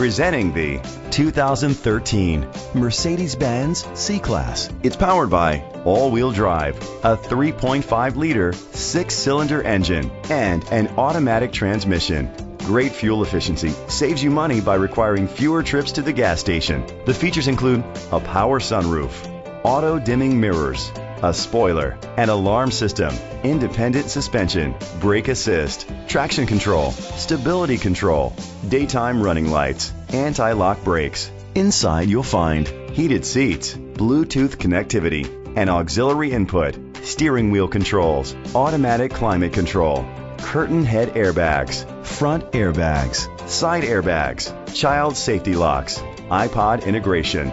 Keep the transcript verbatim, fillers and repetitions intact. Presenting the two thousand thirteen Mercedes-Benz C-Class. It's powered by all-wheel drive, a three point five liter six-cylinder engine, and an automatic transmission. Great fuel efficiency saves you money by requiring fewer trips to the gas station. The features include a power sunroof, auto-dimming mirrors, a spoiler, an alarm system, independent suspension, brake assist, traction control, stability control, daytime running lights, anti-lock brakes. Inside you'll find heated seats, Bluetooth connectivity, an auxiliary input, steering wheel controls, automatic climate control, curtain head airbags, front airbags, side airbags, child safety locks, iPod integration.